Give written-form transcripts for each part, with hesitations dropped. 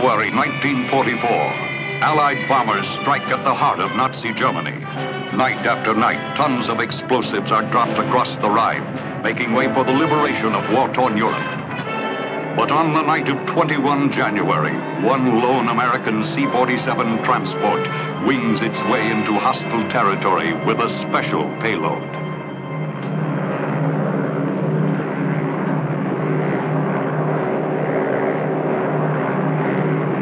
February 1944, Allied bombers strike at the heart of Nazi Germany. Night after night, tons of explosives are dropped across the Rhine, making way for the liberation of war-torn Europe. But on the night of 21 January, one lone American C-47 transport wings its way into hostile territory with a special payload.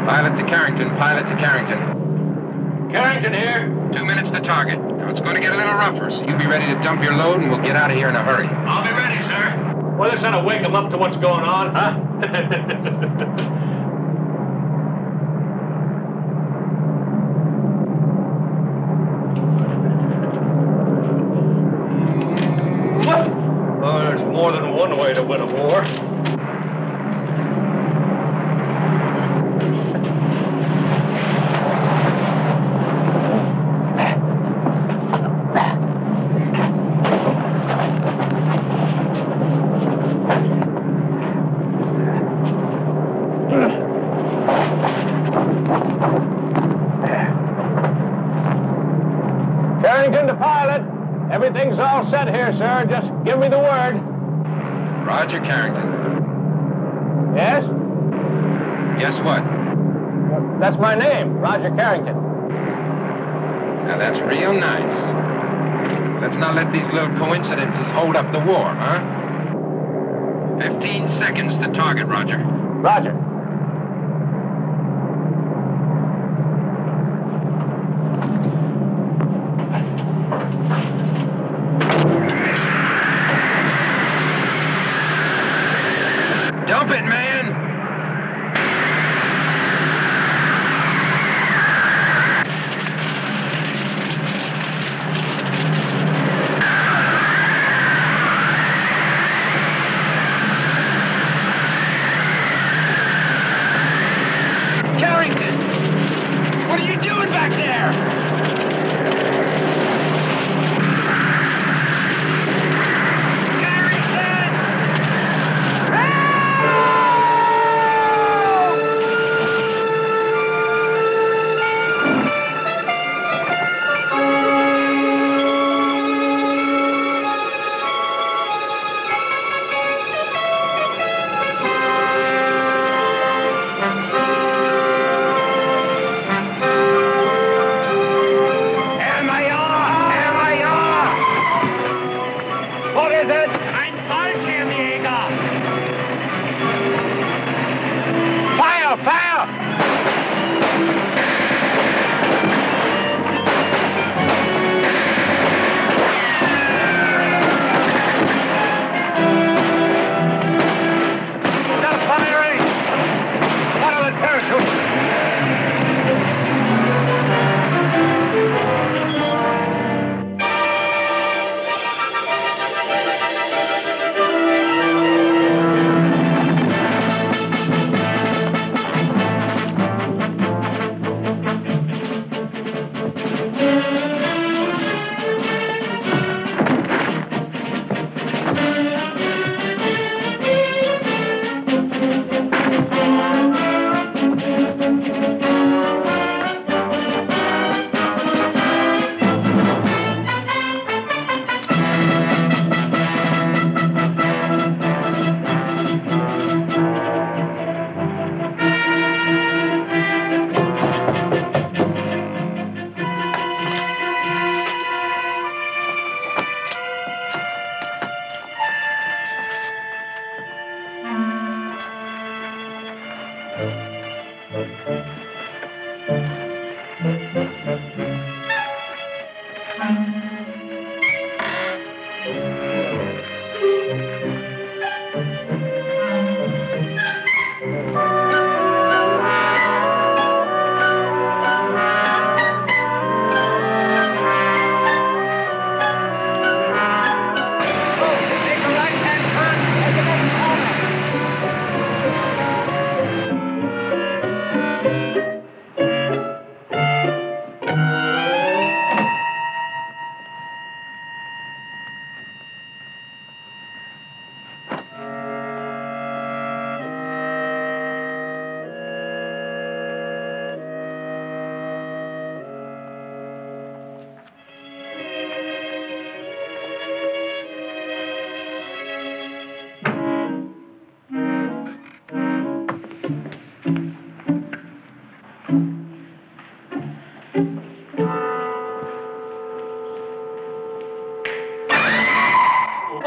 Pilot to Carrington, pilot to Carrington. Carrington here. 2 minutes to target. Now it's going to get a little rougher, so you be ready to dump your load and we'll get out of here in a hurry. I'll be ready, sir. Well, this ought to wake them up to what's going on, huh? Oh, there's more than one way to win a war. Everything's all set here, sir. Just give me the word. Roger, Carrington. Yes? Guess what? That's my name, Roger Carrington. Now, that's real nice. Let's not let these little coincidences hold up the war, huh? 15 seconds to target, Roger. Roger.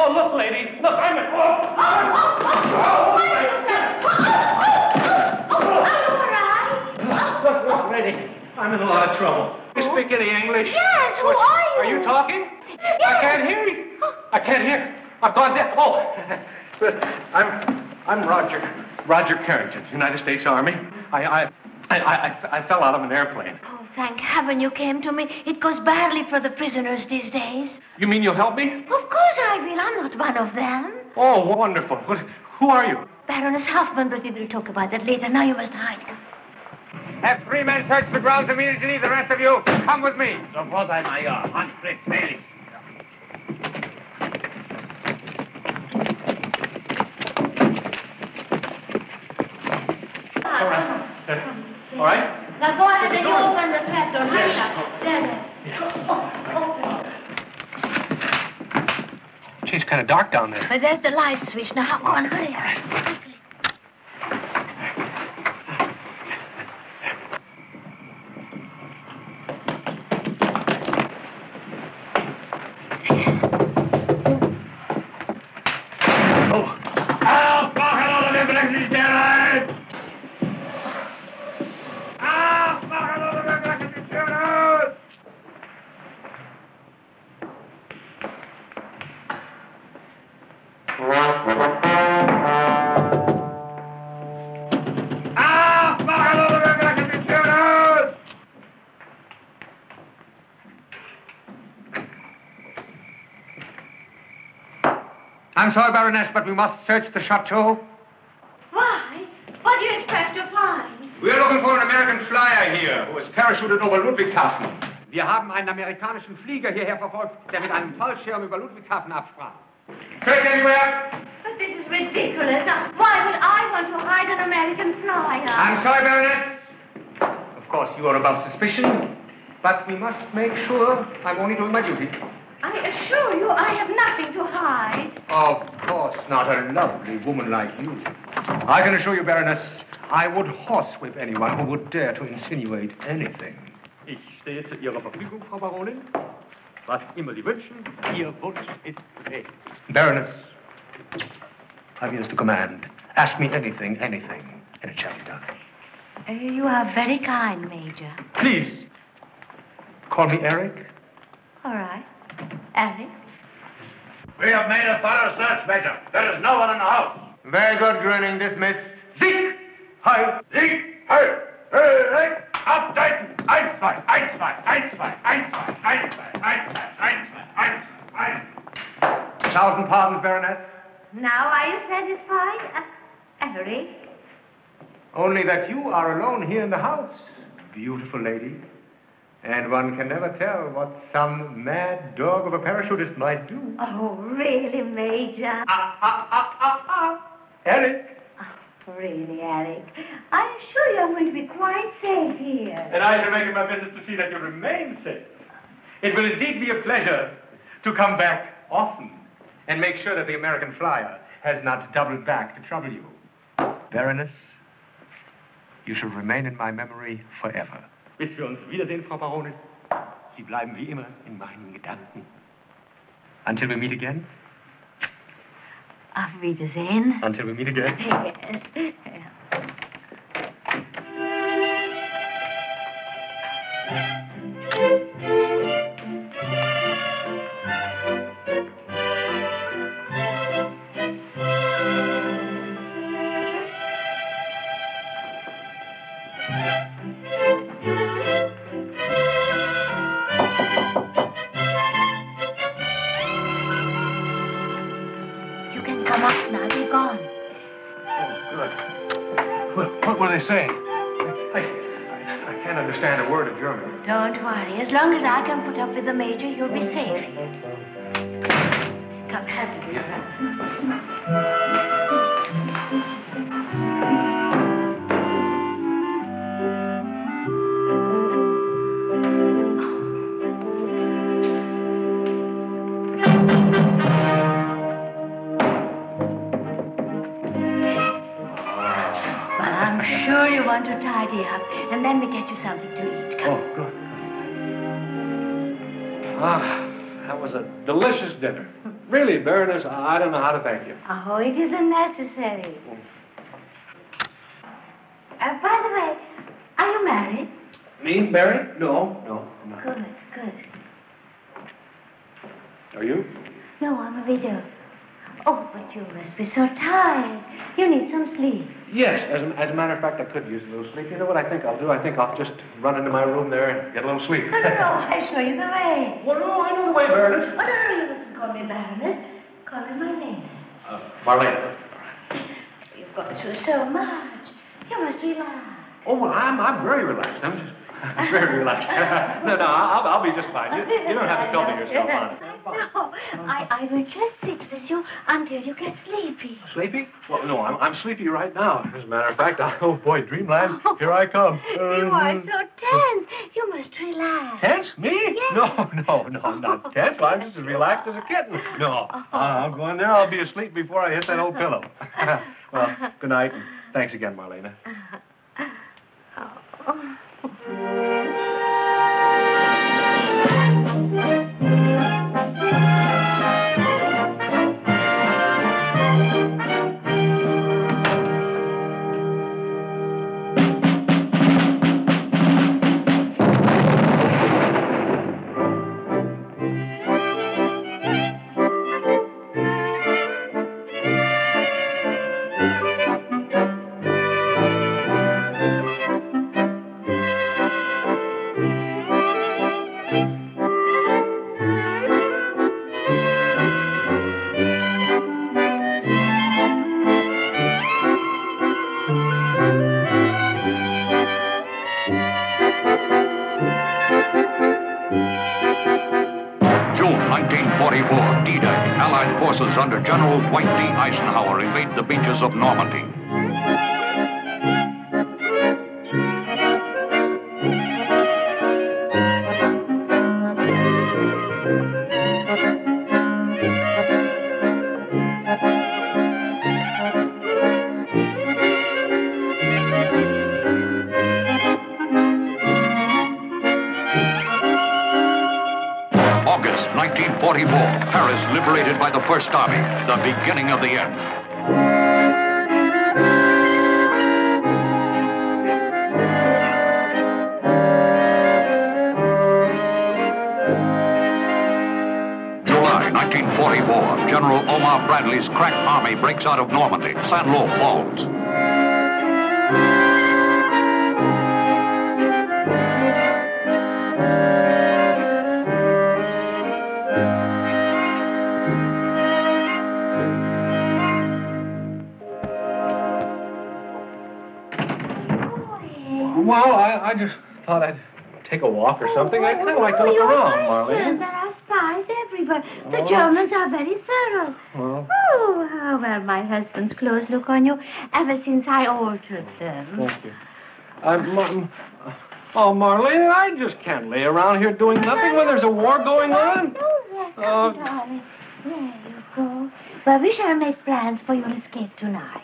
Oh, look, lady. Look, I'm at... Oh. Look, lady. I'm in a lot of trouble. You speak any English? Yes, who are you? Are you talking? Yes. I can't hear you. I can't hear. I've gone deaf. Oh, I'm Roger Carrington, United States Army. I fell out of an airplane. Oh, thank heaven you came to me. It goes badly for the prisoners these days. You mean you'll help me? Of course I will. I'm not one of them. Oh, wonderful. Who are you? Baroness Hoffman, but we will talk about that later. Now you must hide. Have three men search the grounds immediately. The rest of you, come with me. Sofort, Herr Major. Manfred Felix. All right? Now go ahead and you open the trapdoor. Hurry up. There. Open it. Gee, it's kind of dark down there. But there's the light switch. Now go on, hurry up. Quickly. I'm sorry, Baroness, but we must search the chateau. Why? What do you expect to find? We're looking for an American flyer here, who has parachuted over Ludwigshafen. Wir haben einen amerikanischen Flieger hierher verfolgt, der mit einem Fallschirm über Ludwigshafen absprang. Search anywhere! But this is ridiculous. Why would I want to hide an American flyer? I'm sorry, Baroness. Of course, you are above suspicion, but we must make sure I'm only doing my duty. I assure you, I have nothing to hide. Of course not, a lovely woman like you. I can assure you, Baroness, I would horsewhip anyone who would dare to insinuate anything. Ich stehe zu Ihrer Verfügung, Frau Baronin. Was immer Sie wünschen, Ihr Wunsch ist Befehl. Baroness, 5 years to command. Ask me anything, anything, and it shall be done. You are very kind, Major. Please, call me Eric. All right. Eric? We have made a thorough search, Major. There is no one in the house. Very good, Grüning. Dismissed. Sieg! Heil! Sieg! Heil! Heil! Abdeuten! Eins, zwei! Eins, zwei! Eins, zwei! Eins, zwei! Eins, zwei! Eins, zwei! Eins, zwei! Eins, zwei! Eins, zwei! 1,000 pardons, Baroness. Now, are you satisfied, Eric? Only that you are alone here in the house, beautiful lady. And one can never tell what some mad dog of a parachutist might do. Oh, really, Major? Eric? Oh, really, Eric? I'm sure you're going to be quite safe here. And I shall make it my business to see that you remain safe. It will indeed be a pleasure to come back often and make sure that the American flyer has not doubled back to trouble you. Baroness, you shall remain in my memory forever. Bis wir uns wiedersehen, Frau Baronin. Sie bleiben wie immer in meinen Gedanken. Until we meet again. Auf Wiedersehen. Until we meet again. Yes. As long as I can put up with the Major, you'll be safe here. Come, help me. Well, I'm sure you want to tidy up, and then we get you something to eat. Come. Oh, good. That was a delicious dinner. Really, Baroness, I don't know how to thank you. Oh, it isn't necessary. By the way, are you married? Me, married? No, I'm not. Good. Are you? No, I'm a widow. Oh, but you must be so tired. You need some sleep. Yes, as a matter of fact, I could use a little sleep. You know what I think I'll do? I think I'll just run into my room there and get a little sleep. No, I'll show you the way. Well, no, I know the way, Baroness. Oh, no, you mustn't call me Baroness. Call me Marlena. Marlena. You've gone through so much. You must relax. Oh, well, I'm very relaxed. I'm just very relaxed. No, I'll be just fine. You don't have to tell me yourself on it. No, I will just sit with you until you get sleepy. Sleepy? Well, no, I'm sleepy right now. As a matter of fact, oh boy, dreamland, here I come. You are so tense. You must relax. Tense? Me? Yes. No, I'm not tense. I'm just as relaxed as a kitten. No, I'm going there. I'll be asleep before I hit that old pillow. Well, good night, and thanks again, Marlena. Under General Dwight D. Eisenhower invade the beaches of Normandy. August 1944, Paris liberated by the First Army, the beginning of the end. July 1944, General Omar Bradley's crack army breaks out of Normandy. St. Lo falls. I just thought I'd take a walk or something. I kind of like to look around, Marlena. There are spies everywhere. The Germans are very thorough. Oh, how well my husband's clothes look on you ever since I altered them. Thank you. Marlena, I just can't lay around here doing nothing when there's a war going on. Oh, darling. There you go. Well, we shall make plans for your escape tonight.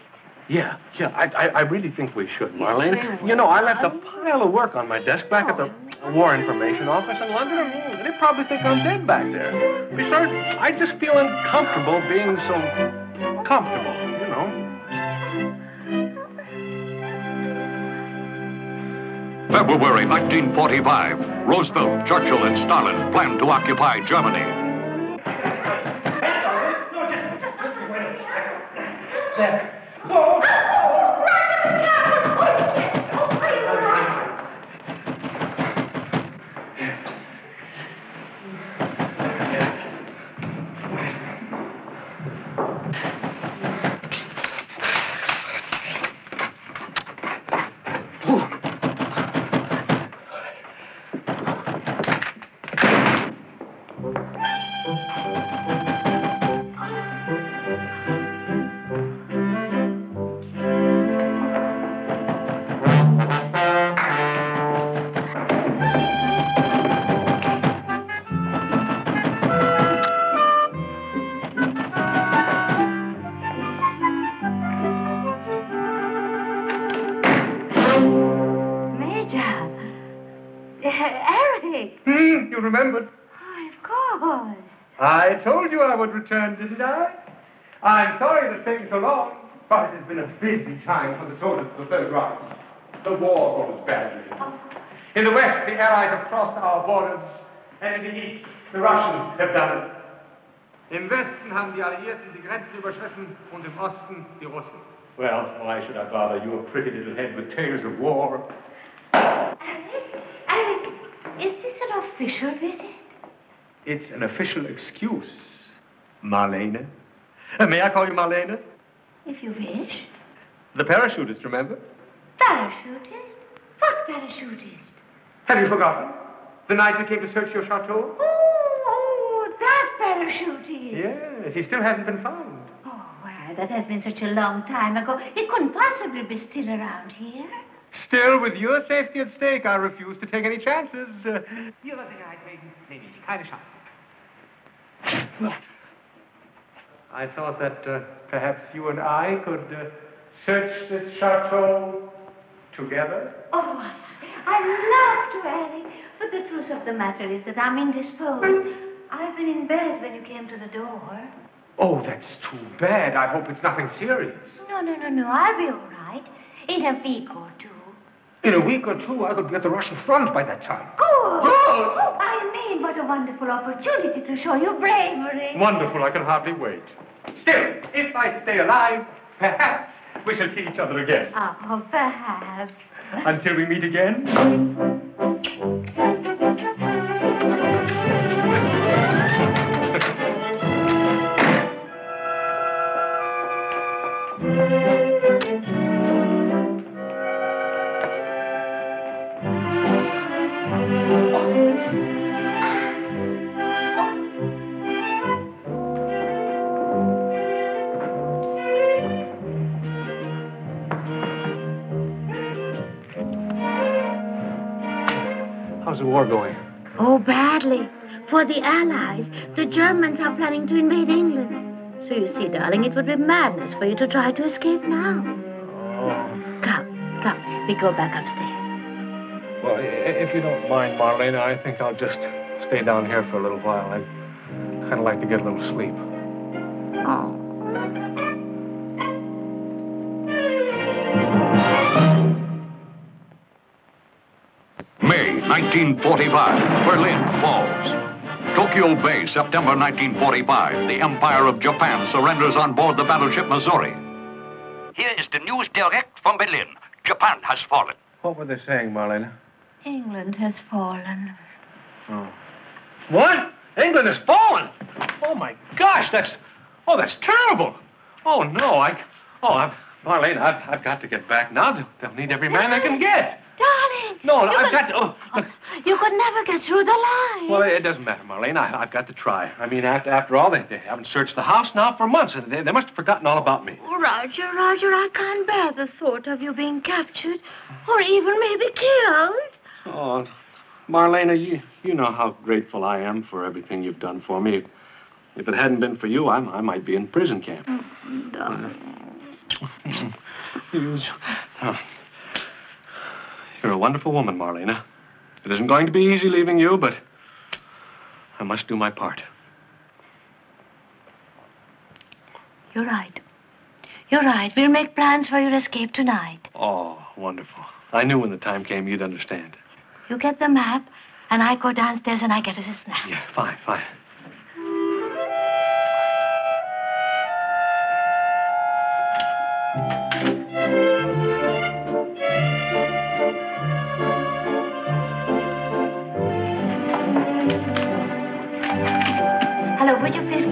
Yeah, I really think we should, Marlena. You know, I left a pile of work on my desk back at the War Information Office in London. They probably think I'm dead back there. Besides, I just feel uncomfortable being so comfortable, you know. February 1945, Roosevelt, Churchill, and Stalin planned to occupy Germany. There. Remembered. Oh, of course. I told you I would return, didn't I? I'm sorry it has taken so long, but it has been a busy time for the soldiers of the Third Reich. The war goes badly. In the West, the Allies have crossed our borders, and in the East, the Russians have done it. Im Westen haben die Alliierten die Grenzen überschritten und im Osten die Russen. Well, why should I bother your pretty little head with tales of war? Alec, is this an official visit? It's an official excuse, Marlena. May I call you Marlena? If you wish. The parachutist, remember? Parachutist? What parachutist? Have you forgotten? The night we came to search your chateau? Oh, that parachutist. Yes, he still hasn't been found. Oh, well, that has been such a long time ago. He couldn't possibly be still around here. Still, with your safety at stake, I refuse to take any chances. Ihrer Sicherheit wegen nehme ich keine Chance. What? I thought that perhaps you and I could search this chateau together. Oh, I love to, Harry. But the truth of the matter is that I'm indisposed. I've been in bed when you came to the door. Oh, that's too bad. I hope it's nothing serious. No. I'll be all right. In a week or two. In a week or two, I could be at the Russian front by that time. Good. Good. Oh, I mean, what a wonderful opportunity to show your bravery. Wonderful. I can hardly wait. Still, if I stay alive, perhaps we shall see each other again. Oh, perhaps. Until we meet again. Going. Oh, badly. For the Allies, the Germans are planning to invade England. So you see, darling, it would be madness for you to try to escape now. Oh. Come. We go back upstairs. Well, if you don't mind, Marlena, I think I'll just stay down here for a little while. I'd kind of like to get a little sleep. Oh. May 1945, Berlin falls. Tokyo Bay, September 1945. The Empire of Japan surrenders on board the battleship Missouri. Here is the news direct from Berlin. Japan has fallen. What were they saying, Marlena? England has fallen. Oh. What? England has fallen? Oh, my gosh, that's terrible. Oh, no, Marlena, I've got to get back now. They'll need every man they can get. Darling! No, I've got to... Oh, you could never get through the line. Well, it doesn't matter, Marlena. I've got to try. I mean, after all, they haven't searched the house now for months. And they must have forgotten all about me. Oh, Roger, I can't bear the thought of you being captured or even maybe killed. Oh, Marlena, you know how grateful I am for everything you've done for me. If it hadn't been for you, I might be in prison camp. Oh, darling. You're a wonderful woman, Marlena. It isn't going to be easy leaving you, but I must do my part. You're right. We'll make plans for your escape tonight. Oh, wonderful. I knew when the time came you'd understand. You get the map, and I go downstairs and I get us a snack. Yeah, fine.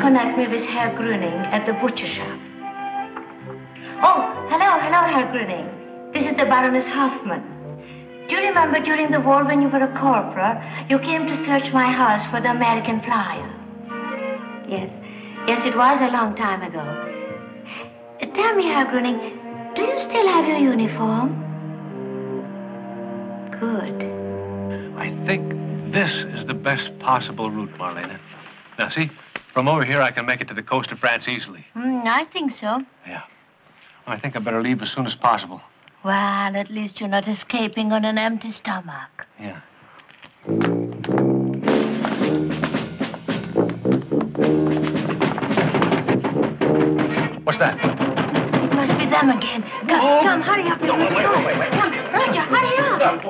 Connect me with Herr Grüning at the butcher shop. Oh, hello, Herr Grüning. This is the Baroness Hoffman. Do you remember during the war when you were a corporal, you came to search my house for the American flyer? Yes, it was a long time ago. Tell me, Herr Grüning, do you still have your uniform? Good. I think this is the best possible route, Marlena. Now, see? From over here, I can make it to the coast of France easily. I think so. Yeah. Well, I think I better leave as soon as possible. Well, at least you're not escaping on an empty stomach. Yeah. What's that? It must be them again. Come, oh. Come, hurry up. No, wait. Come, Roger, hurry up.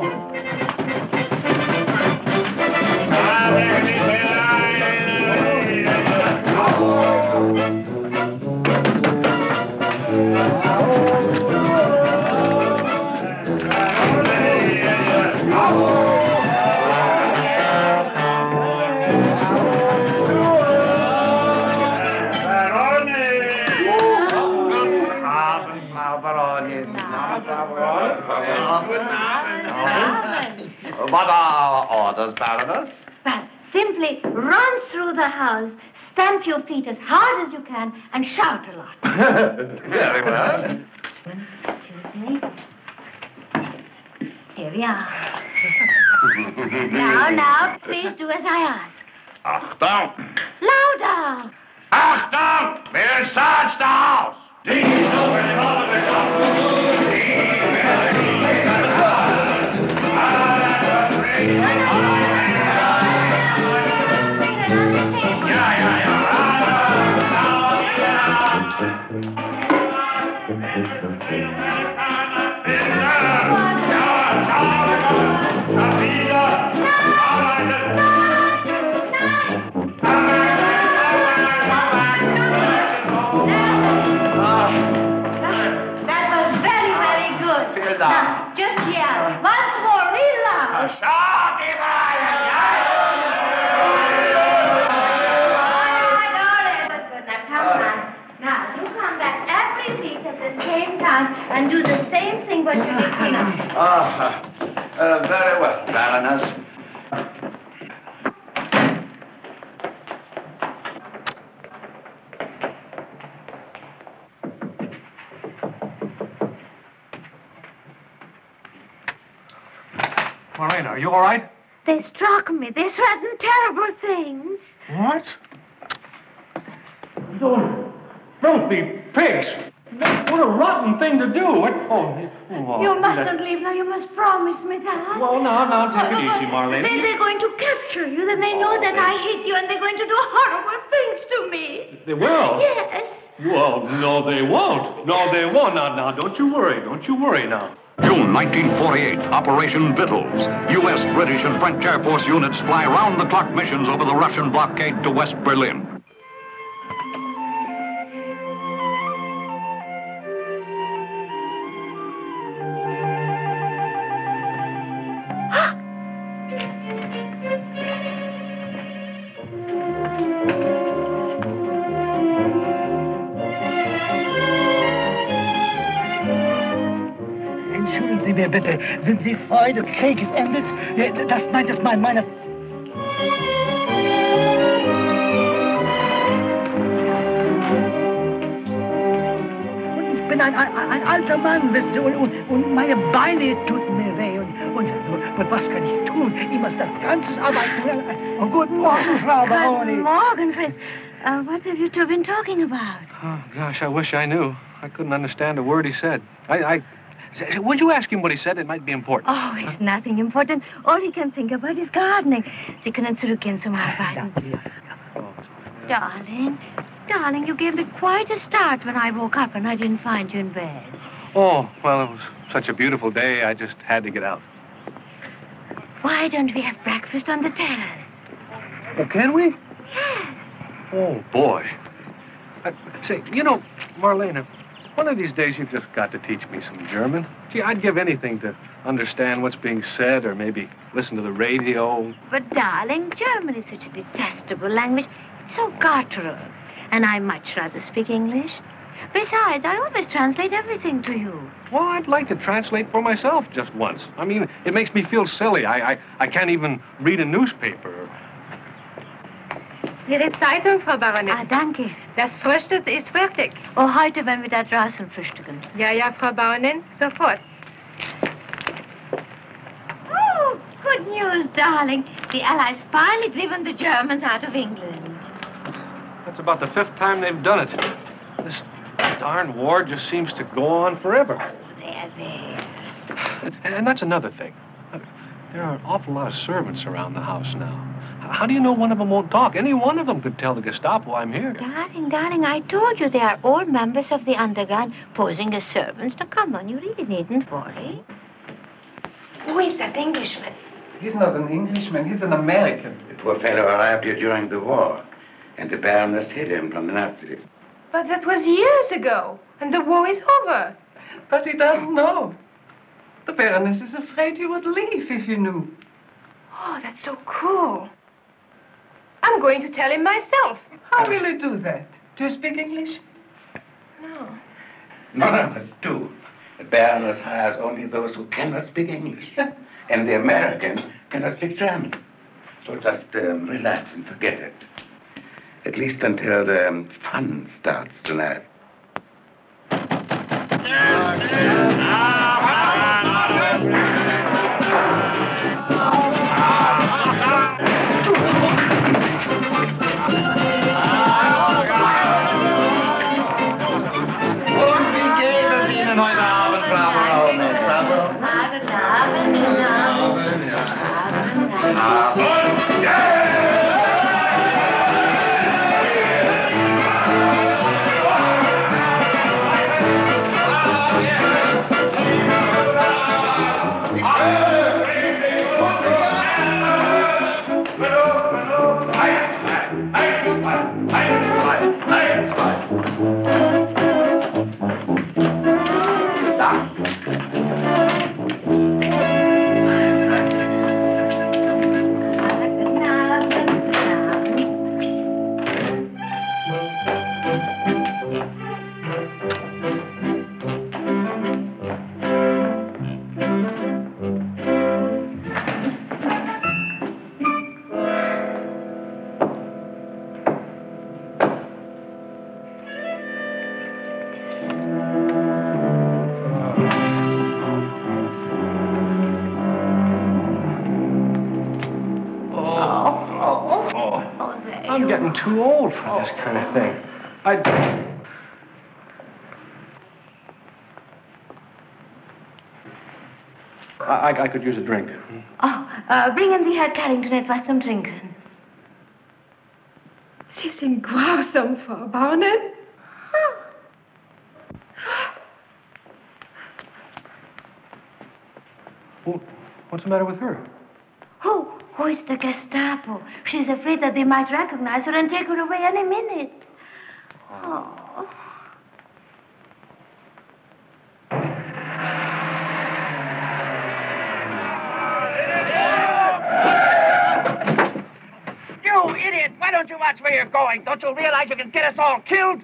What are our orders, Baroness? Well, simply run through the house, stamp your feet as hard as you can, and shout a lot. Very well. Excuse me. Here we are. Now, please do as I ask. Achtung! Louder! Achtung! We'll search the house! And do the same thing but you did tonight. Very well, Baroness. Marlena, are you all right? They struck me. They threatened terrible things. What? Don't be pigs. What a rotten thing to do. Oh, you mustn't leave now. You must promise me that. Well, now, take it easy, Marlena. They're going to capture you. Then they know that I hate you, and they're going to do horrible things to me. They will? Yes. Well, no, they won't. No, they won't. Now, don't you worry. Don't you worry now. June 1948, Operation Vittles. U.S., British, and French Air Force units fly round-the-clock missions over the Russian blockade to West Berlin. Bitte, sind Sie Freude? Krieg ist endet? Das meint meine... Und ich bin ein alter Mann, wisst ihr, und meine Beine tun mir weh. Und was kann ich tun? Ich muss das ganze arbeiten. Und guten Morgen, Frau Baroni. Guten Morgen, Fritz. What have you two been talking about? Oh, gosh, I wish I knew. I couldn't understand a word he said. Would you ask him what he said? It might be important. Oh, it's nothing important. All he can think about is gardening. Sie können zurückgehen zum Arbeiten. Darling, you gave me quite a start when I woke up and I didn't find you in bed. Oh, well, it was such a beautiful day, I just had to get out. Why don't we have breakfast on the terrace? Oh, can we? Yes. Oh, boy. Say, you know, Marlena... One of these days, you've just got to teach me some German. Gee, I'd give anything to understand what's being said or maybe listen to the radio. But, darling, German is such a detestable language. It's so guttural. And I much rather speak English. Besides, I always translate everything to you. Well, I'd like to translate for myself just once. I mean, it makes me feel silly. I can't even read a newspaper. Ihre Zeitung, Frau Baroness. Ah, danke. Das Frühstück ist fertig. Oh, heute werden wir da draußen frühstücken. Ja, Frau Baronin, sofort. Oh, good news, darling. The Allies finally driven the Germans out of England. That's about the fifth time they've done it. This darn war just seems to go on forever. Oh, there. And that's another thing. There are an awful lot of servants around the house now. How do you know one of them won't talk? Any one of them could tell the Gestapo I'm here. Darling, I told you they are all members of the underground posing as servants. Now, come on, you really needn't worry. Who is that Englishman? He's not an Englishman, he's an American. The poor fellow arrived here during the war, and the Baroness hid him from the Nazis. But that was years ago, and the war is over. But he doesn't know. The Baroness is afraid you would leave if you knew. Oh, that's so cool. I'm going to tell him myself. How will you do that? Do you speak English? No. None of us do. The Baroness hires only those who cannot speak English. And the Americans cannot speak German. So just relax and forget it. At least until the fun starts tonight. Too old for this kind of thing. I could use a drink. Oh, bring in the Herr Carrington etwas zum Trinken. Sie sind grausam, Frau Baronin. Well, what's the matter with her? Who is the Gestapo? She's afraid that they might recognize her and take her away any minute. Oh. You idiot! Why don't you watch where you're going? Don't you realize you can get us all killed?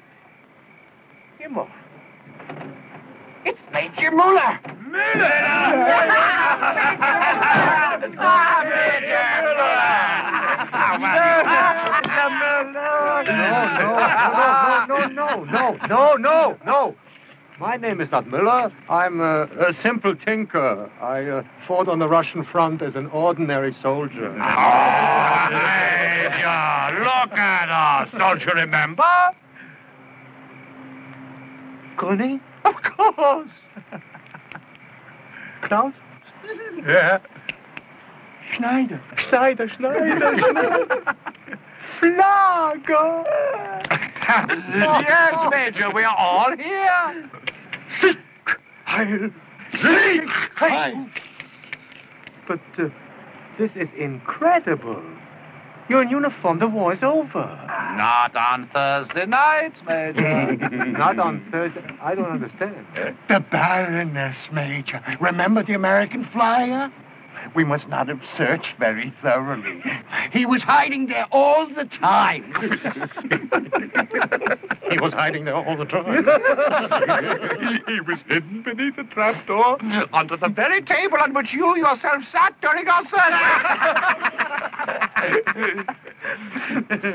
Your Muller. It's Major Muller. No. My name is not Müller. I'm a simple tinker. I fought on the Russian front as an ordinary soldier. Oh, Major, look at us. Don't you remember? Grüning? Of course. Klaus? Yeah. Schneider. Flago! Yes, Major, we are all here. Sick! Heil! Sick! Heil! But this is incredible. You're in uniform. The war is over. Not on Thursday nights, Major. Not on Thursday. I don't understand. The Baroness, Major. Remember the American flyer? We must not have searched very thoroughly. He was hiding there all the time. He was hiding there all the time. He was hidden beneath the trapdoor, under the very table on which you yourself sat during our service.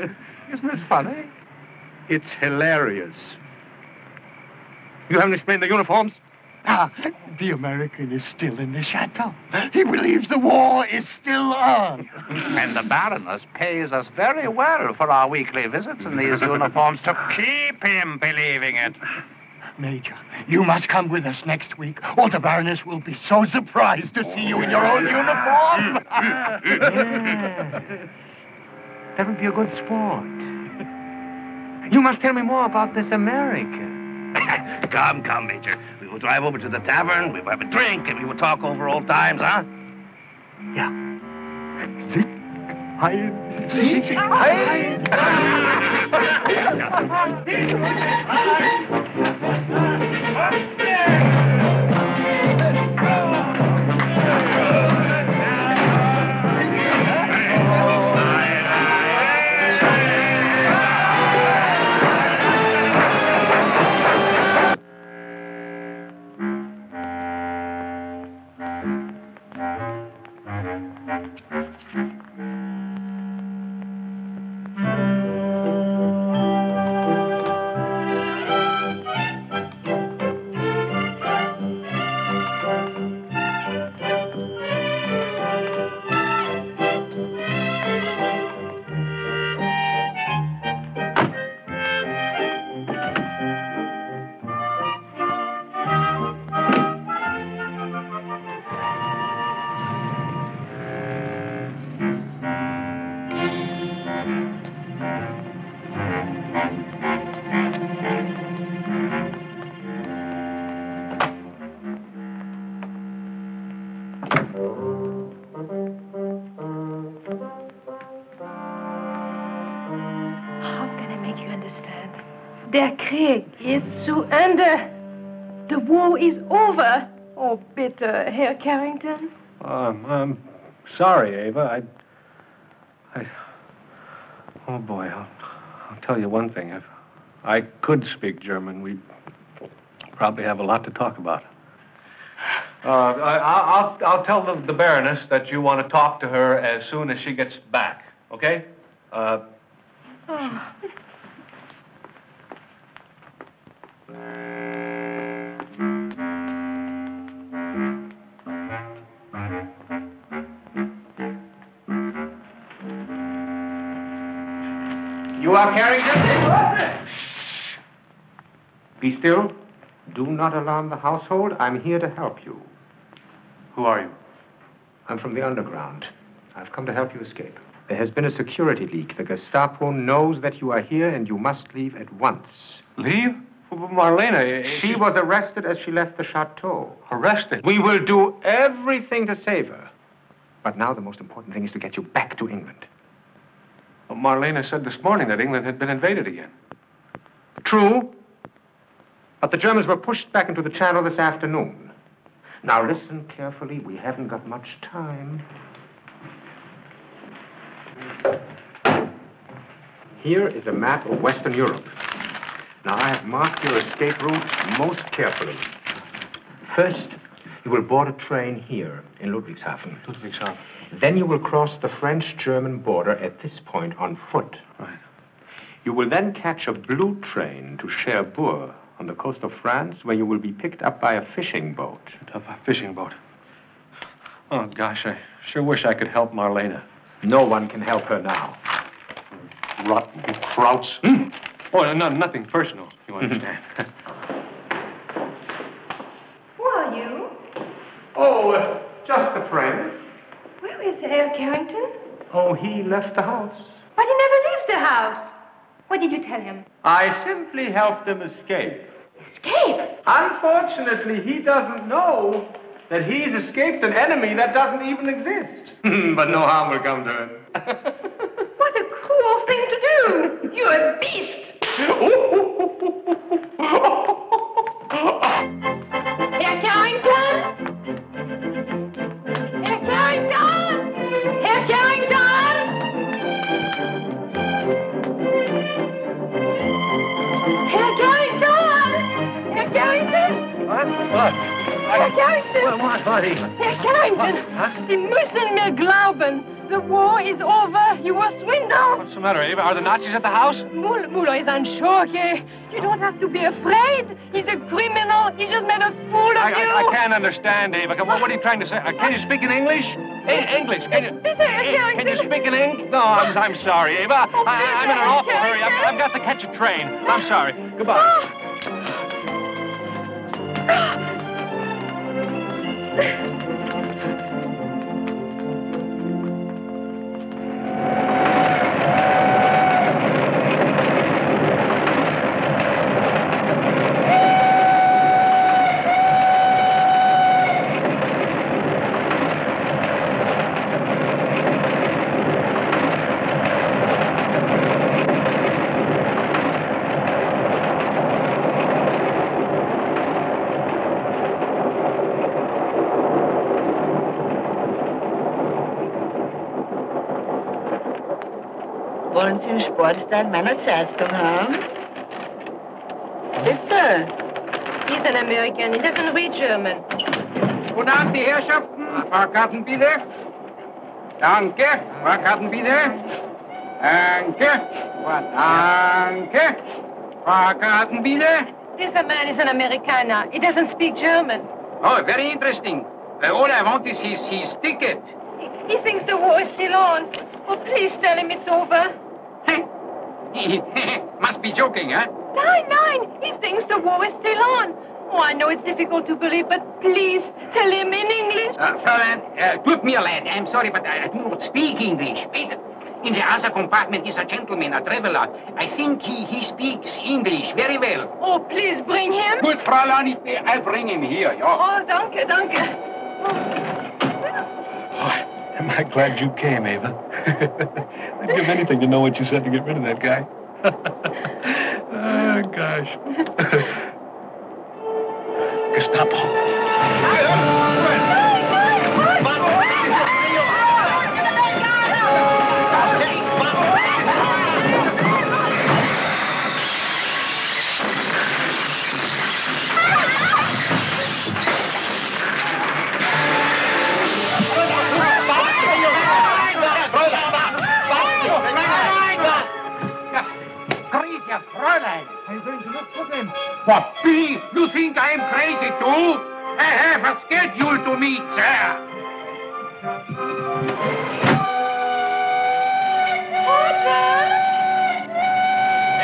Isn't it funny? It's hilarious. You haven't explained the uniforms? Ah, the American is still in the chateau. He believes the war is still on. And the Baroness pays us very well for our weekly visits in these uniforms to keep him believing it. Major, you must come with us next week, or the Baroness will be so surprised to see you in your own uniform. That would be a good sport. You must tell me more about this America. Come, come, Major. We will drive over to the tavern, we will have a drink, and we will talk over old times, huh? Yeah. Der Krieg is zu Ende. The war is over. Oh, bitte, Herr Carrington. I'm sorry, Eva. Oh, boy, I'll tell you one thing. If I could speak German, we'd probably have a lot to talk about. I'll tell the Baroness that you want to talk to her as soon as she gets back, okay? Oh. You are Carrington? Shh. Be still. Do not alarm the household. I'm here to help you. Who are you? I'm from the underground. I've come to help you escape. There has been a security leak. The Gestapo knows that you are here and you must leave at once. Leave? Marlena, she was arrested as she left the chateau. Arrested? We will do everything to save her. But now the most important thing is to get you back to England. Well, Marlena said this morning that England had been invaded again. True. But the Germans were pushed back into the Channel this afternoon. Now listen carefully. We haven't got much time. Here is a map of Western Europe. Now, I have marked your escape route most carefully. First, you will board a train here in Ludwigshafen. Ludwigshafen. Then you will cross the French-German border at this point on foot. Right. You will then catch a blue train to Cherbourg on the coast of France, where you will be picked up by a fishing boat. A fishing boat. Oh, gosh, I sure wish I could help Marlena. No one can help her now. Rotten krauts. Mm. Oh, no, nothing personal, you understand. Who are you? Oh, just a friend. Where is Herr Carrington? Oh, he left the house. But he never leaves the house. What did you tell him? I simply helped him escape. Escape? Unfortunately, he doesn't know that he's escaped an enemy that doesn't even exist. But no harm will come to him. What a cruel thing to do! You're a beast! Herr Carrington? Herr Carrington? Herr Carrington? Herr Carrington? Herr Carrington? What? Herr Carrington? What? Herr Carrington? Huh? Sie müssen mir glauben. The war is over. You were swindled. What's the matter, Eva? Are the Nazis at the house? Muller is unsure here. You don't have to be afraid. He's a criminal. He just made a fool of you. I can't understand, Eva. What are you trying to say? Can you speak in English? English. Can you speak in English? No, I'm sorry, Eva. I'm in an awful hurry. I've got to catch a train. I'm sorry. Goodbye. Willkommen zum Sportstand meiner Zeitung, hm? Bitte. He's an American. He doesn't read German. Guten Abend, die Herrschaften. Fahrkarten bitte. Danke. Fahrkarten bitte. Danke. Danke. Fahrkarten bitte. This man is an Americana. He doesn't speak German. Oh, very interesting. All I want is his ticket. He thinks the war is still on. Oh, please tell him it's over. Must be joking, huh? Nein. He thinks the war is still on. Oh, I know it's difficult to believe, but please tell him in English. Fräulein, tut mir leid. I'm sorry, but I do not speak English. Peter, in the other compartment is a gentleman, a traveler. I think he speaks English very well. Oh, please bring him. Good, Fräulein, I'll bring him here, yeah. Oh, danke. Oh. Am I glad you came, Eva? I'd give anything to know what you said to get rid of that guy. Oh, gosh. Gestapo. I'm going to look for them. What, beef? You think I am crazy, too? I have a schedule to meet, sir.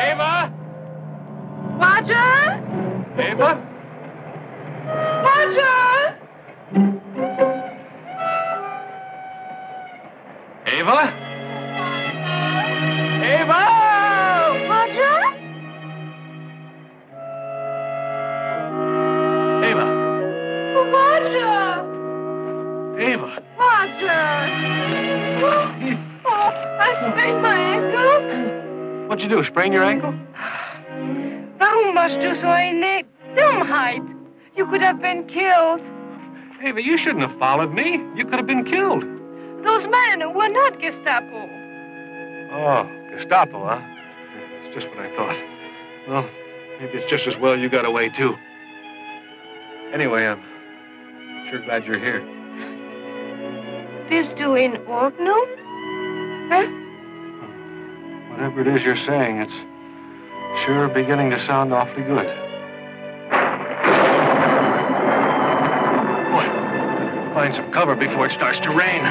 Eva? Roger? Eva? Roger? Eva? What'd you do, sprain your ankle? Warum machst du so eine Dummheit? You could have been killed. Hey, but you shouldn't have followed me. You could have been killed. Those men were not Gestapo. Oh, Gestapo, huh? That's just what I thought. Well, maybe it's just as well you got away, too. Anyway, I'm sure glad you're here. Bist du in Ordnung? Huh? Whatever it is you're saying, it's sure beginning to sound awfully good. Boy, find some cover before it starts to rain.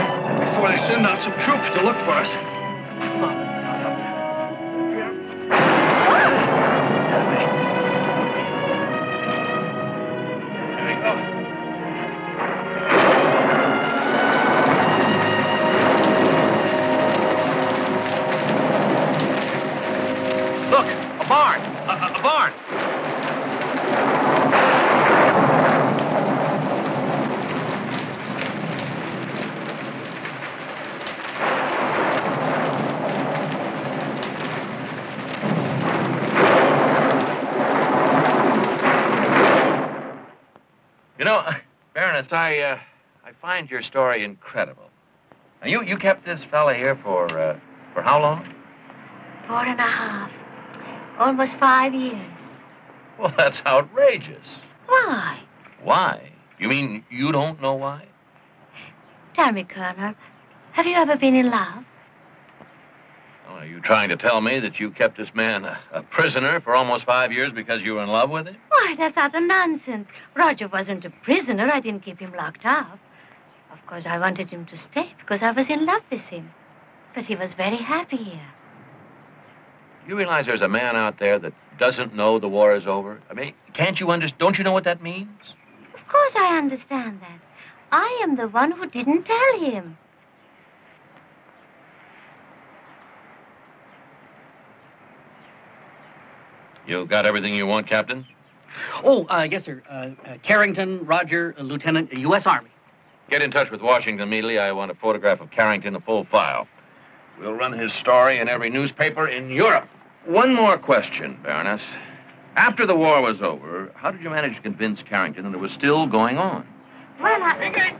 Before they send out some troops to look for us. Come on. I find your story incredible. Now, you kept this fella here for how long? 4 and a half. Almost 5 years. Well, that's outrageous. Why? Why? You mean you don't know why? Tell me, Colonel, have you ever been in love? Well, are you trying to tell me that you kept this man a prisoner for almost 5 years because you were in love with him? Why, that's utter nonsense. Roger wasn't a prisoner. I didn't keep him locked up. Of course, I wanted him to stay because I was in love with him. But he was very happy here. You realize there's a man out there that doesn't know the war is over? I mean, can't you understand? Don't you know what that means? Of course I understand that. I am the one who didn't tell him. You got everything you want, Captain? Oh, yes, sir. Carrington, Roger, Lieutenant, U.S. Army. Get in touch with Washington immediately. I want a photograph of Carrington, a full file. We'll run his story in every newspaper in Europe. One more question, Baroness. After the war was over, how did you manage to convince Carrington that it was still going on? Well, I...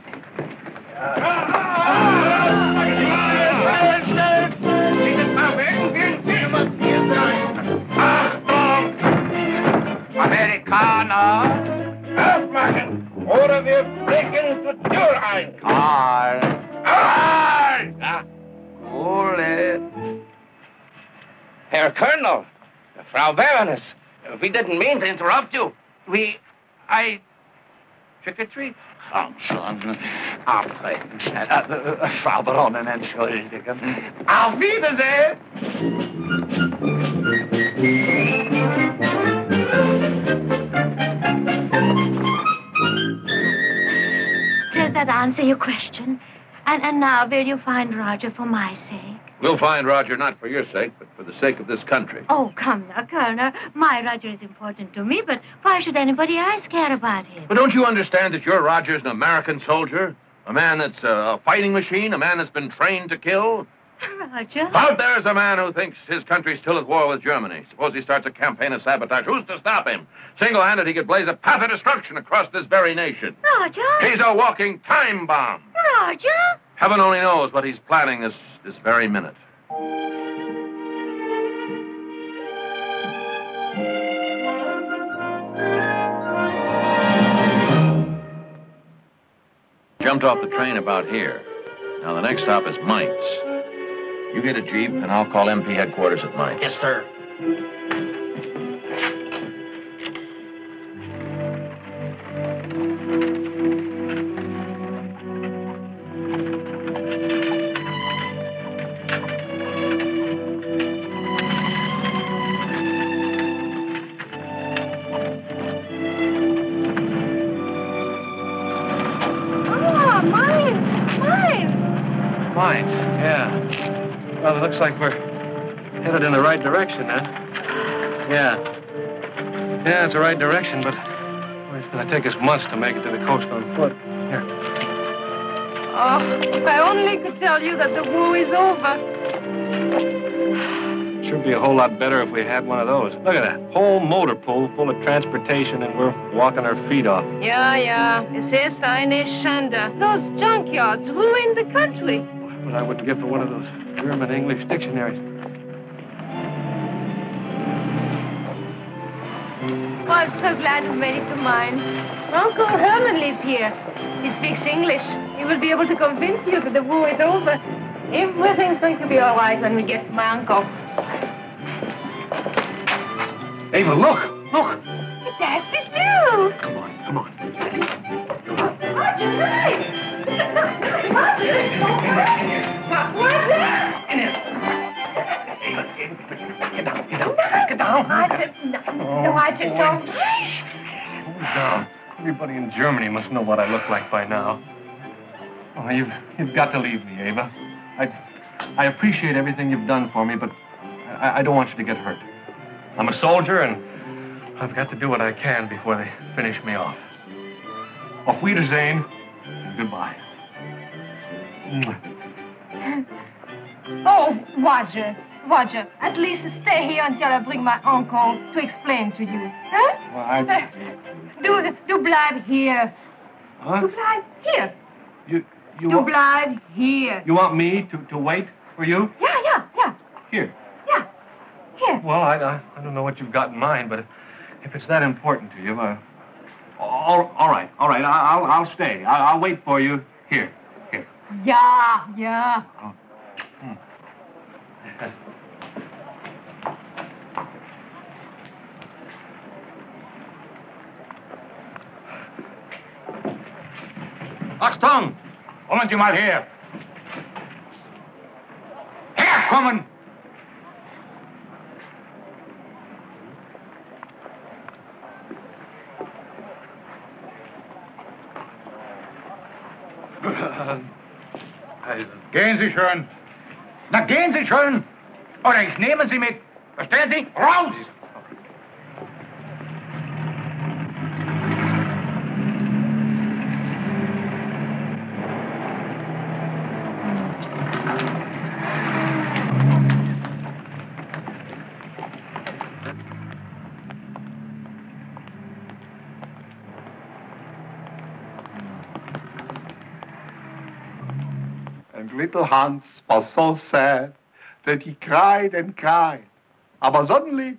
Amerikaner! Aufmachen! Oder wir brechen zur Tür ein! Karl! Karl! Ja, cool. Herr Colonel, Frau Baroness, we didn't mean to interrupt you. I... Trick or treat. Komm schon, abtreten. Frau Baronin, entschuldigen. Auf Wiedersehen! Does that answer your question? And now, will you find Roger for my sake? We'll find Roger, not for your sake, but for the sake of this country. Oh, come now, Colonel. My Roger is important to me, but why should anybody else care about him? But don't you understand that your Roger's an American soldier? A man that's a fighting machine? A man that's been trained to kill? Roger? Out there's a man who thinks his country's still at war with Germany. Suppose he starts a campaign of sabotage. Who's to stop him? Single-handed, he could blaze a path of destruction across this very nation. Roger? He's a walking time bomb. Roger? Heaven only knows what he's planning this very minute. Jumped off the train about here. Now the next stop is Mainz. You get a jeep and I'll call MP headquarters at Mainz. Yes, sir. Looks like we're headed in the right direction, huh? Yeah. Yeah, it's the right direction, but it's going to take us months to make it to the coast on foot. Here. Oh, if I only could tell you that the war is over. It should be a whole lot better if we had one of those. Look at that. Whole motor pool full of transportation, and we're walking our feet off. Yeah, yeah. Es ist eine Schande. Those junkyards ruined the country. What I wouldn't give for one of those German English dictionaries. Oh, I'm so glad we made it to mine. Uncle Herman lives here. He speaks English. He will be able to convince you that the war is over. Everything's going to be all right when we get to my uncle. Ava, look! Look! It's Aspie still! Come on, come on. Come on. Roger, Roger! Get down. Roger, so... Calm down. Everybody in Germany must know what I look like by now. Oh, you've got to leave me, Ava. I appreciate everything you've done for me, but I don't want you to get hurt. I'm a soldier, and I've got to do what I can before they finish me off. Auf Wiedersehen, and goodbye. Oh, Roger, at least stay here until I bring my uncle to explain to you. Huh? Well, do blind here. Huh? Do blind here. You do blind here. You want me to wait for you? Yeah. Here. Yeah, here. Well, I don't know what you've got in mind, but if it's that important to you, all right. I'll stay. I'll wait for you here. Yeah. Oh. Achtung! Kommen Sie mal her! Herkommen! Gehen Sie schön! Na, gehen Sie schön! Oder ich nehme Sie mit! Verstehen Sie? Raus! Little Hans was so sad that he cried and cried. But suddenly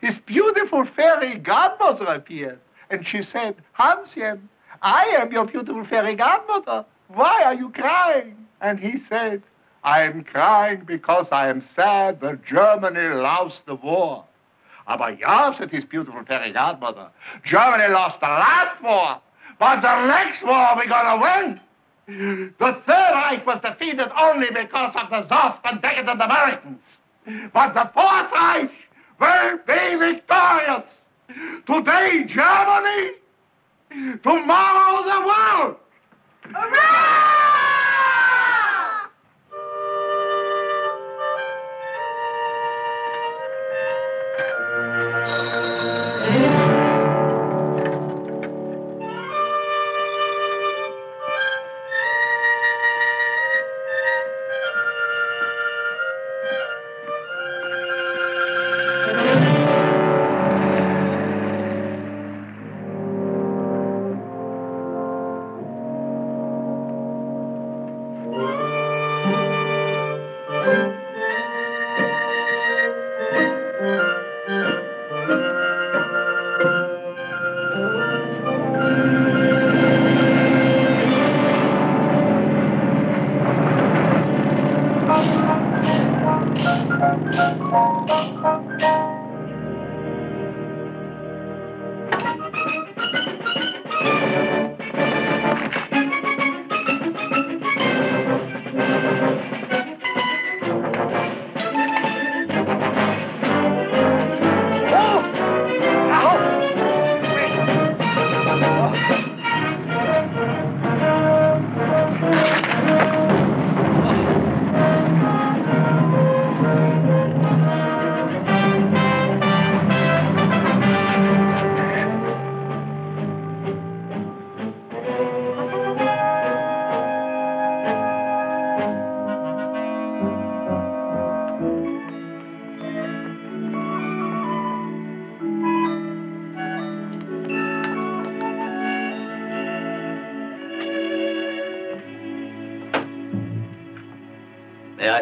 His beautiful fairy godmother appeared, and she said, Hanschen, I am your beautiful fairy godmother. Why are you crying? And he said, I am crying because I am sad that Germany lost the war. Aber ja, said his beautiful fairy godmother, Germany lost the last war, but the next war we're gonna win. The Third Reich was defeated only because of the soft and decadent Americans. But the Fourth Reich will be victorious. Today, Germany. Tomorrow, the world. Hurrah!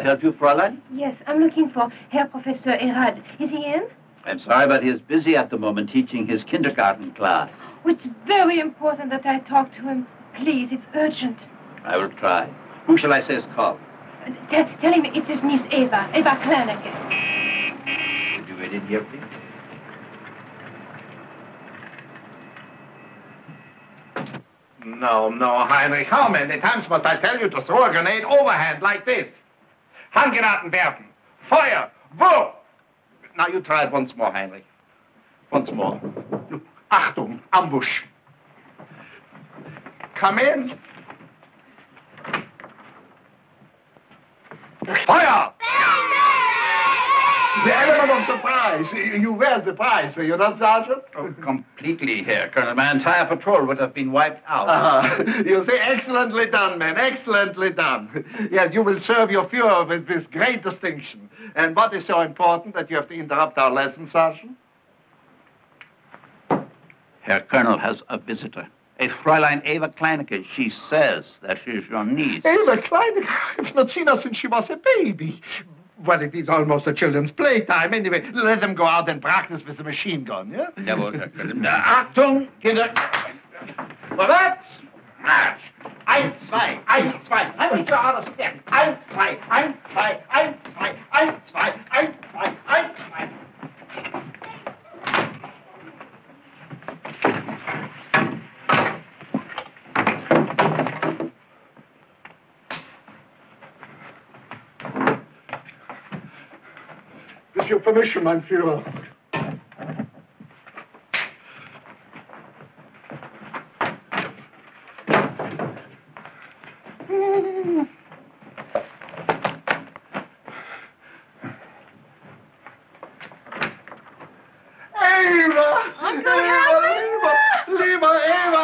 Help you, Fräulein? Yes, I'm looking for Herr Professor Erhard. Is he in? I'm sorry, but he is busy at the moment teaching his kindergarten class. Oh, it's very important that I talk to him. Please, it's urgent. I will try. Who shall I say is called? Tell him it's his niece, Eva Kleinecke. Could you wait in here, please? No, Heinrich, how many times must I tell you to throw a grenade overhand like this? Handgranaten werfen! Feuer! Wurf! Now you try it once more, Heinrich. Once more. Achtung! Ambush! Come in! Feuer! The element of surprise. You were surprised, were you not, Sergeant? Oh, completely here, Colonel. My entire patrol would have been wiped out. You say, excellently done, man, excellently done. Yes, you will serve your Führer with this great distinction. And what is so important that you have to interrupt our lesson, Sergeant? Herr Colonel has a visitor. A Fräulein Eva Kleinecke, she says that she is your niece. Eva Kleinecke? I've not seen her since she was a baby. Well, it is almost a children's playtime. Anyway, let them go out and practice with the machine gun, yeah? Jawohl, Herr Grüning. Achtung, Kinder. Vorwärts, marsch. Eins, zwei, eins, zwei. Heinrich, you're out of step. Eins, zwei, eins, zwei, eins, zwei, eins, zwei, eins, zwei, eins, zwei. Your permission, mein Führer. Eva,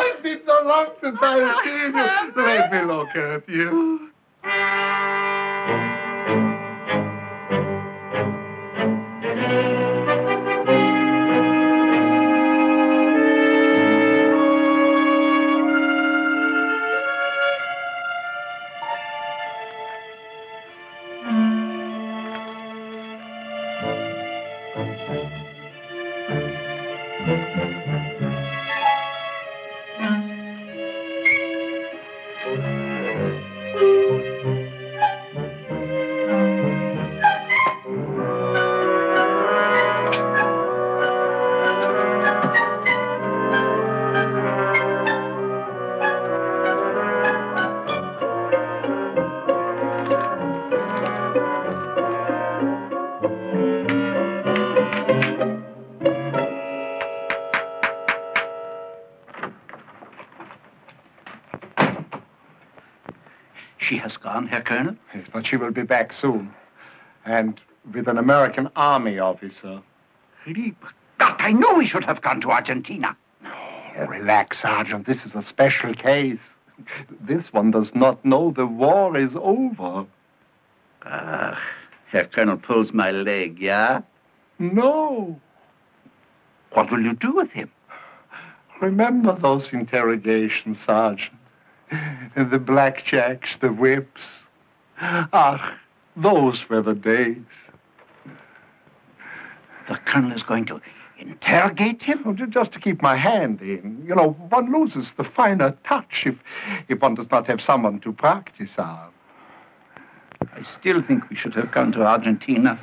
it's been so long since I've seen you. Let me look at you. She has gone, Herr Colonel? Yes, but she will be back soon. And with an American army officer. Lieb Gott, I know we should have gone to Argentina. Oh, relax, Sergeant. This is a special case. This one does not know the war is over. Ah, Herr Colonel pulls my leg, yeah? No. What will you do with him? Remember those interrogations, Sergeant. The blackjacks, the whips. Ah, those were the days. The Colonel is going to interrogate him? Oh, just to keep my hand in. You know, one loses the finer touch if one does not have someone to practice on. I still think we should have gone to Argentina.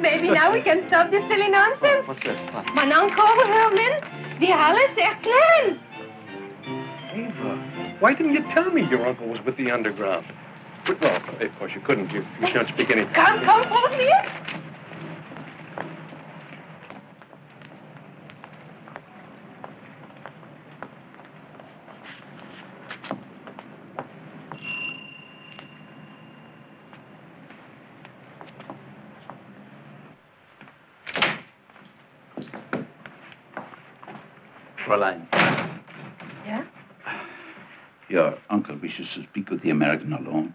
Maybe now we can stop this silly nonsense. What's this? Man ankurbelhörmen, wie alles erklären. Eva, why didn't you tell me your uncle was with the underground? Well, of course you couldn't. You don't speak any. Come, hold me. To speak with the American alone.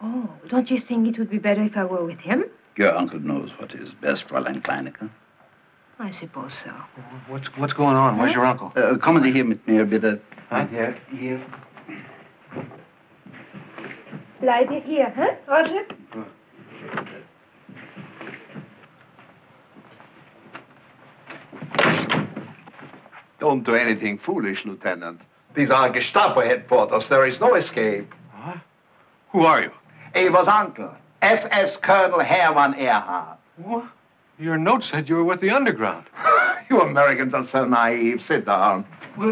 Oh, don't you think it would be better if I were with him? Your uncle knows what is best, Fräulein Kleinecke. I suppose so. What's going on? Where's your uncle? Kommen Sie hier mit mir, bitte. Huh? Here. Bleibe hier, huh, Roger? Don't do anything foolish, Lieutenant. These are Gestapo headquarters. There is no escape. Huh? Who are you? Eva's uncle, SS Colonel Herr von Erhard. What? Your note said you were with the underground. You Americans are so naive. Sit down. Well,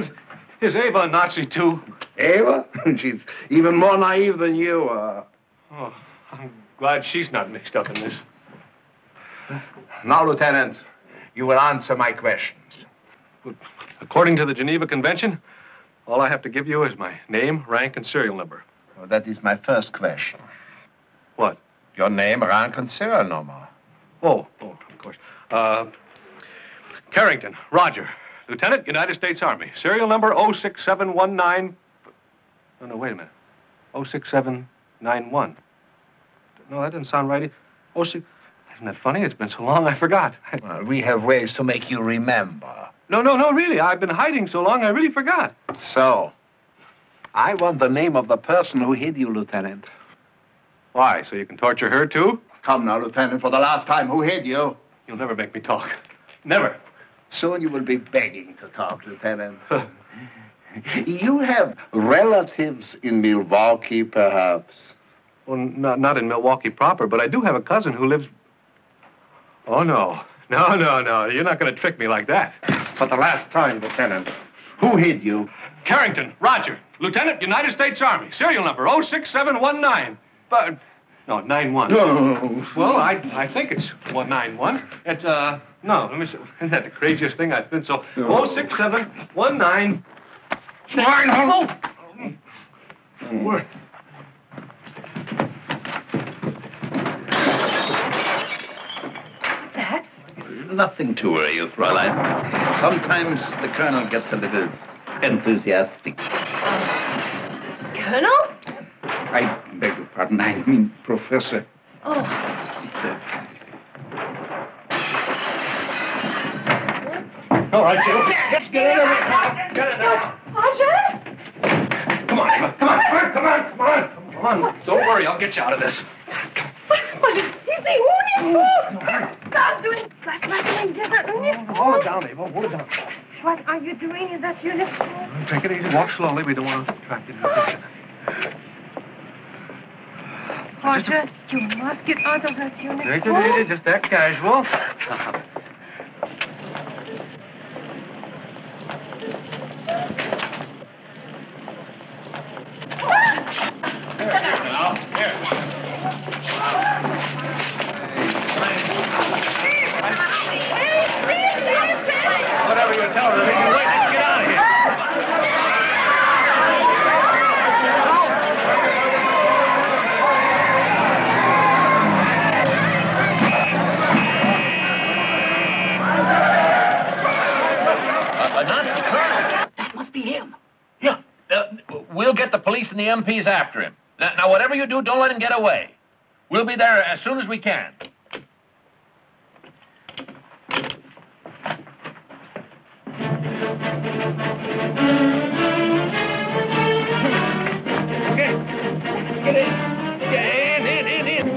is Eva a Nazi, too? Eva? She's even more naive than you are. Oh, I'm glad she's not mixed up in this. Now, Lieutenant, you will answer my questions. But According to the Geneva Convention, all I have to give you is my name, rank, and serial number. Oh, that is my first question. What? Your name, rank, and serial number. Oh, of course. Carrington, Roger, Lieutenant, United States Army. Serial number 06719... Oh, no, wait a minute. 06791. No, that doesn't sound right. Isn't that funny? It's been so long, I forgot. Well, we have ways to make you remember. No, really. I've been hiding so long, I really forgot. So, I want the name of the person who hid you, Lieutenant. Why? So you can torture her, too? Come now, Lieutenant, for the last time, who hid you? You'll never make me talk. Never. Soon you will be begging to talk, Lieutenant. You have relatives in Milwaukee, perhaps? Well, not in Milwaukee proper, but I do have a cousin who lives... Oh, no. No. You're not going to trick me like that. For the last time, Lieutenant, who hid you? Carrington, Roger, Lieutenant, United States Army. Serial number 06719. But... No, 91. No. Well, I think it's 191. It's, no, let me see. Isn't that the craziest thing I've been so... No. 06719... Nine, hello. What's that? Nothing to worry you, Fräulein. Sometimes the colonel gets a little enthusiastic. Colonel? I beg your pardon. I mean, Professor. Oh. All right, let's get out of here. Get out. Roger? Come on. Don't worry, I'll get you out of this. What is he? Who is Hold down, Eva, hold down. What are you doing in that uniform? Take it easy. Walk slowly. We don't want to attract any attention. Roger, you must get out of that uniform. Take it easy, just act casual. And the MPs after him. Now, whatever you do, don't let him get away. We'll be there as soon as we can. I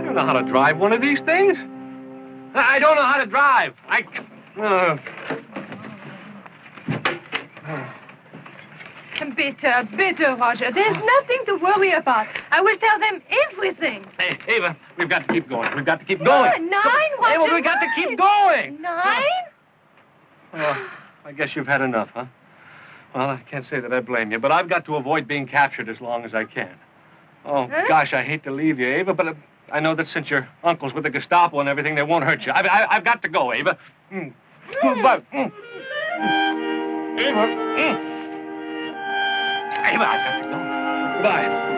don't know how to drive one of these things. I don't know how to drive. Bitter, Roger. There's nothing to worry about. I will tell them everything. Hey, Eva, we've got to keep going. Nine, Roger. Eva, we've got to keep going. Nine? Well, I guess you've had enough, huh? Well, I can't say that I blame you, but I've got to avoid being captured as long as I can. Oh, gosh, I hate to leave you, Eva, but... I know that since your uncle's with the Gestapo and everything, they won't hurt you. I've got to go, Eva. Eva, I've got to go. Goodbye. Bye.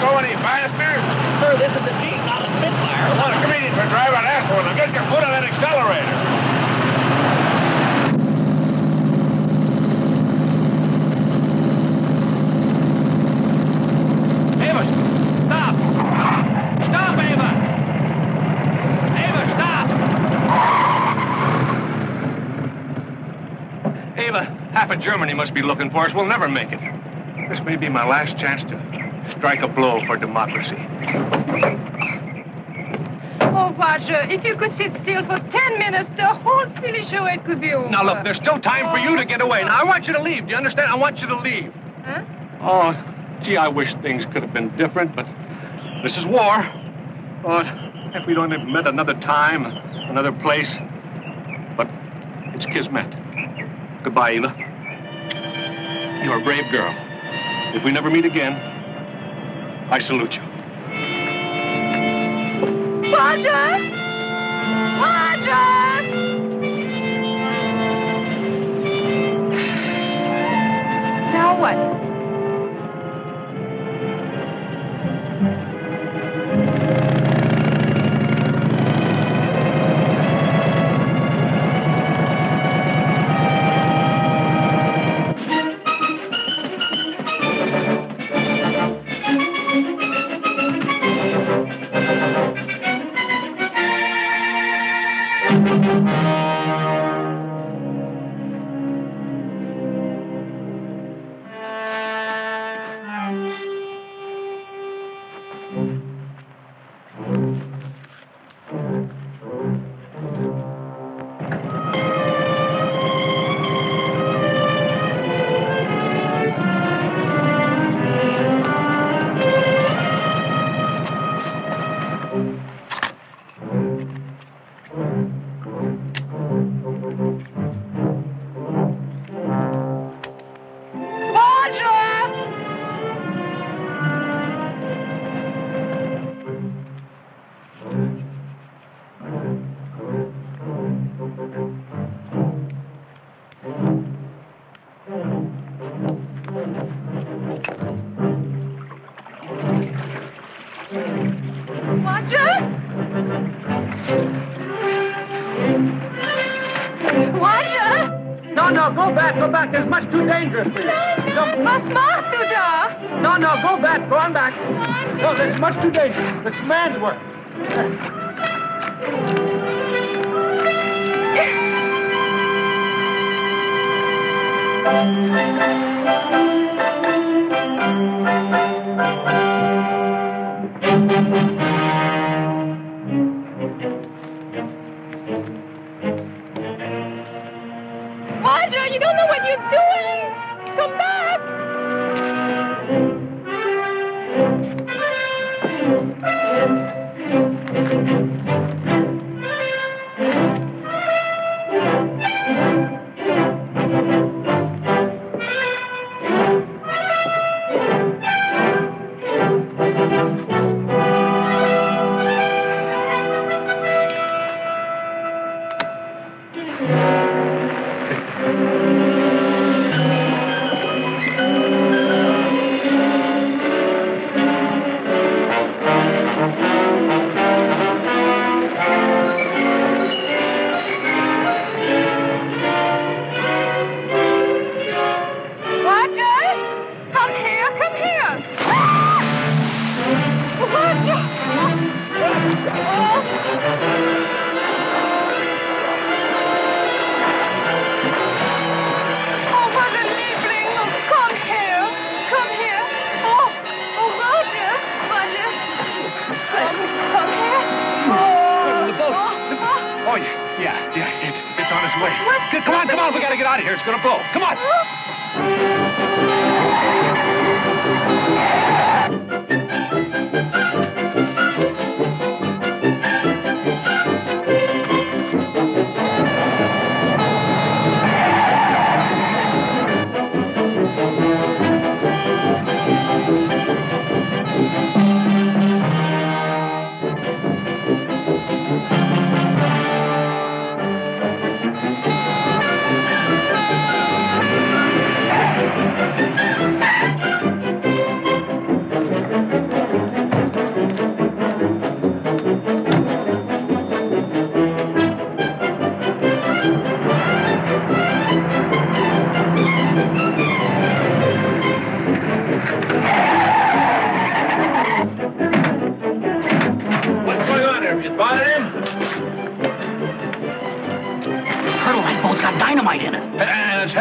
go any faster? Sir, this is a Jeep, not a Spitfire. Not a comedian for driving after one. Now get your foot on that accelerator. Half of Germany must be looking for us. We'll never make it. This may be my last chance to strike a blow for democracy. Oh, Roger, if you could sit still for 10 minutes, the whole silly show it could be over. Now, look, there's still time for you to get away. Now, I want you to leave. Do you understand? I want you to leave. Huh? Oh, gee, I wish things could have been different, but this is war. Oh, if we don't have met another time, another place. But it's kismet. Goodbye, Eva. You're a brave girl. If we never meet again, I salute you. Roger! Roger! Now what?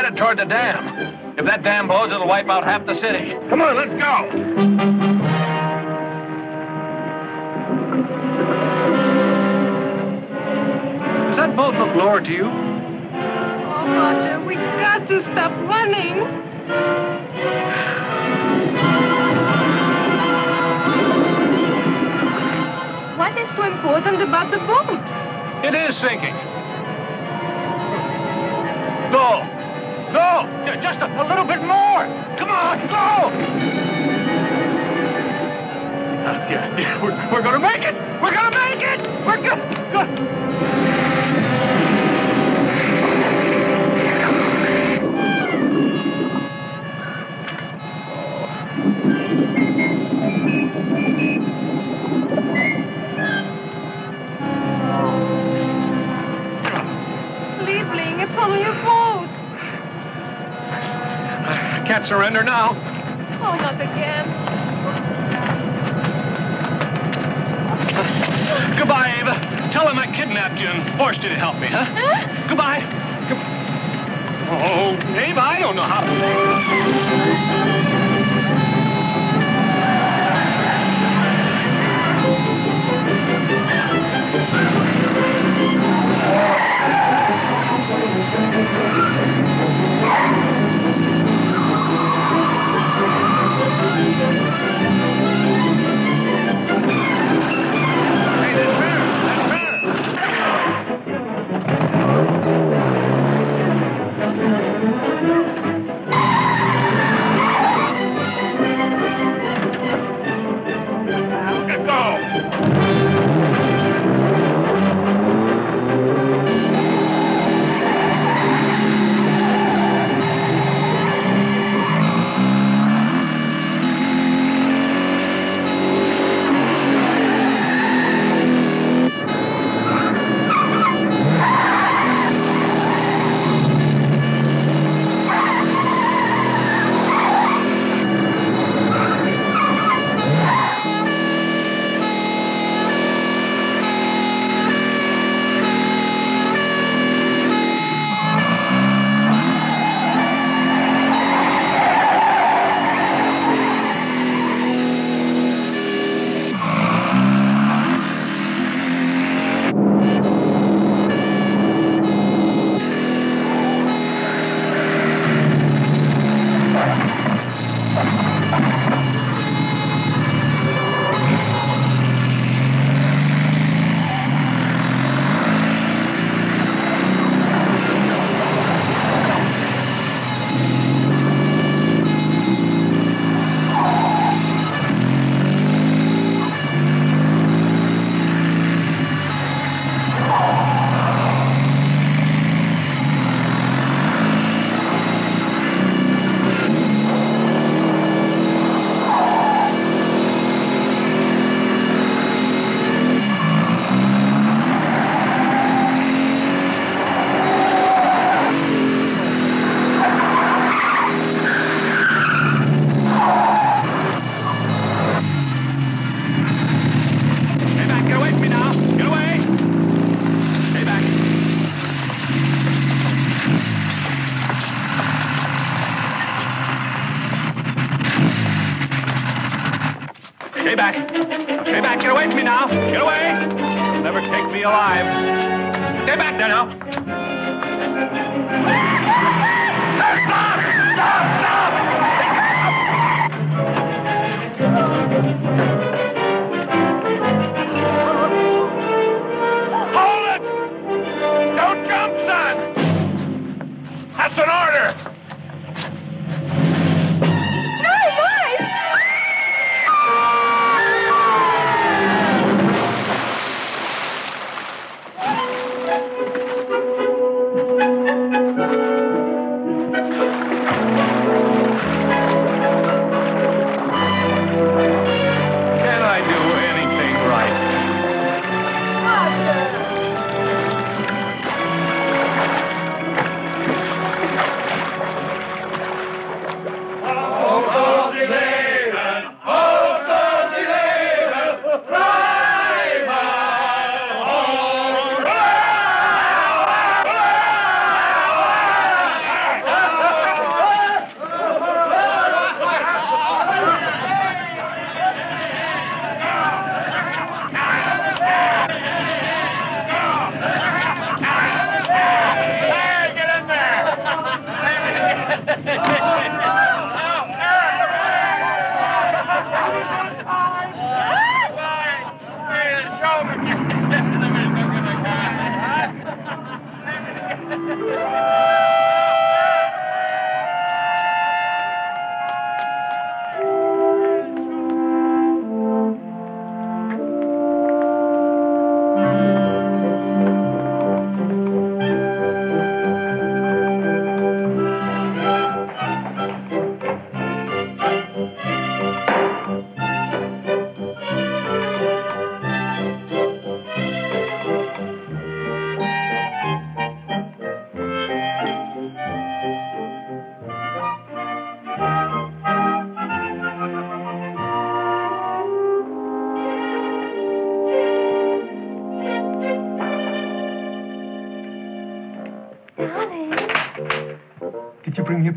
headed toward the dam. If that dam blows, it'll wipe out half the city. Come on, let's go. Does that boat look lower to you? Oh, Roger, we've got to stop running. What is so important about the boat? It is sinking. Go. Go. Just a little bit more. Come on, go. We're going to make it. We're going to make it. We're going to... It's only a boat. I can't surrender now. Oh, not again. Goodbye, Eva. Tell him I kidnapped you and forced you to help me, huh? Huh? Goodbye. Oh, Eva, I don't know how to...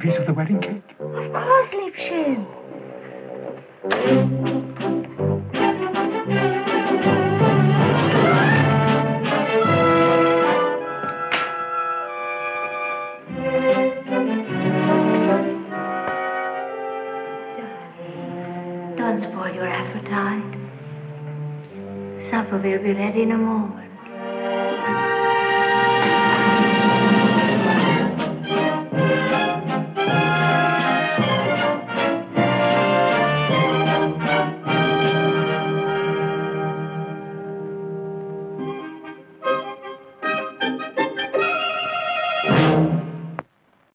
Piece of the wedding cake? Of course, Liebchen. Darling, don't spoil your appetite. Supper will be ready in a moment.